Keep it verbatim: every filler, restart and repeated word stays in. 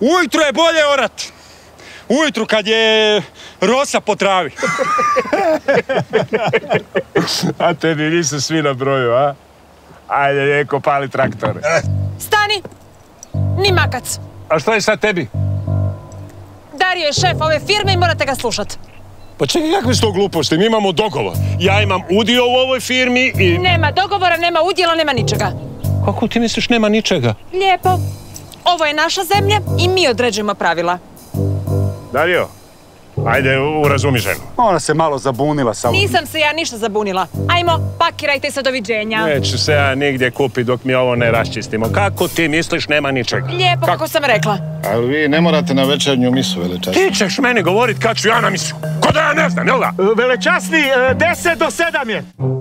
Ujutro je bolje orati. Ujutru kad je rosa po travi. A tebi nisu svi na broju, a? Ajde, neko pali traktore. Stani! Ni makac. A što je sad tebi? Dario je šef ove firme i morate ga slušat. Pa čekaj, kakve su to gluposti? Mi imamo dogovor. Ja imam udio u ovoj firmi i... Nema dogovora, nema udjela, nema ničega. Kako ti misliš nema ničega? Lijepo. Ovo je naša zemlja i mi određujemo pravila. Dario, ajde, urazumi ženu. Ona se malo zabunila sa... Nisam se ja ništa zabunila. Ajmo, pakirajte se, doviđenja. Neću se ja nigdje kupit dok mi ovo ne raščistimo. Kako ti misliš nema ničega? Lijepo, kako sam rekla. Ali vi ne morate na večernju misu, velečasni. Ti ćeš meni govorit kad ću ja na misu. Ko da ja ne znam, jel da? Velečasni, deset do sedam je.